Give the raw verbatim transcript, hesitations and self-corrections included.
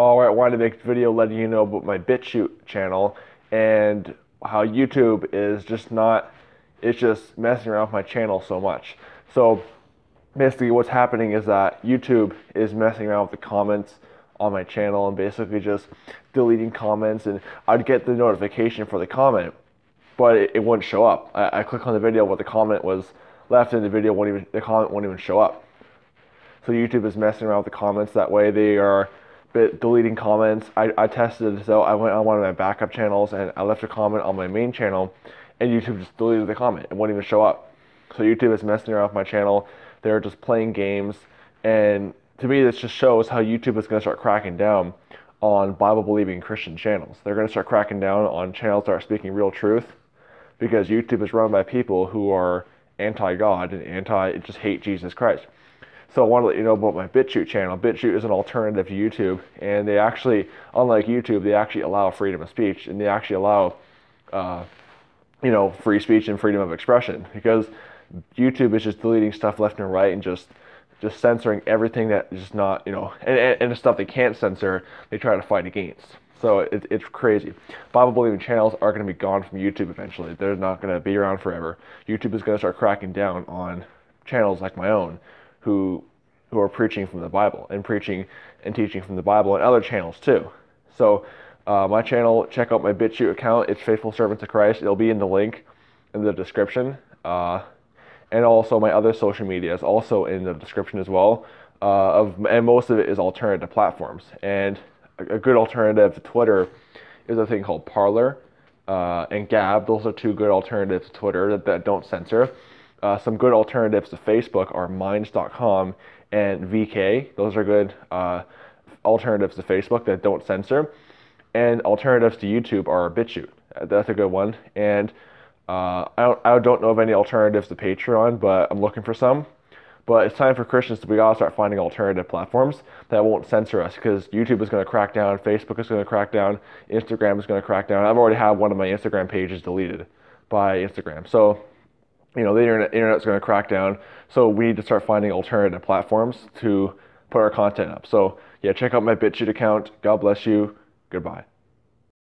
Alright, I wanted to make a video letting you know about my BitChute channel and how YouTube is just not, it's just messing around with my channel so much. So basically what's happening is that YouTube is messing around with the comments on my channel and basically just deleting comments, and I'd get the notification for the comment, but it, it wouldn't show up. I, I click on the video where the comment was left and the video won't even, the comment won't even show up. So YouTube is messing around with the comments that way. They are But deleting comments. I, I tested this out. I went on one of my backup channels and I left a comment on my main channel, and YouTube just deleted the comment. It won't even show up. So YouTube is messing around with my channel. They're just playing games, and to me this just shows how YouTube is going to start cracking down on Bible-believing Christian channels. They're going to start cracking down on channels that are speaking real truth, because YouTube is run by people who are anti-God and anti, just hate Jesus Christ. So I want to let you know about my BitChute channel. BitChute is an alternative to YouTube, and they actually, unlike YouTube, they actually allow freedom of speech, and they actually allow, uh, you know, free speech and freedom of expression, because YouTube is just deleting stuff left and right and just just censoring everything that is just not, you know, and, and, and the stuff they can't censor, they try to fight against. So it, it's crazy. Bible-believing channels are going to be gone from YouTube eventually. They're not going to be around forever. YouTube is going to start cracking down on channels like my own, who who are preaching from the Bible and preaching and teaching from the Bible, and other channels too. So uh, my channel, check out my BitChute account. It's Faithful Servants of Christ. It'll be in the link in the description. Uh, and also my other social media is also in the description as well. Uh, of, and most of it is alternative platforms. And a, a good alternative to Twitter is a thing called Parler uh, and Gab. Those are two good alternatives to Twitter that, that don't censor. Uh, some good alternatives to Facebook are Minds dot com and V K. Those are good uh, alternatives to Facebook that don't censor. And alternatives to YouTube are BitChute. That's a good one. And uh, I, don't, I don't know of any alternatives to Patreon, but I'm looking for some. But it's time for Christians to we gotta start finding alternative platforms that won't censor us, because YouTube is going to crack down, Facebook is going to crack down, Instagram is going to crack down. I've already had one of my Instagram pages deleted by Instagram. So, you know, the internet, internet's going to crack down, so we need to start finding alternative platforms to put our content up. So, yeah, check out my BitChute account. God bless you. Goodbye.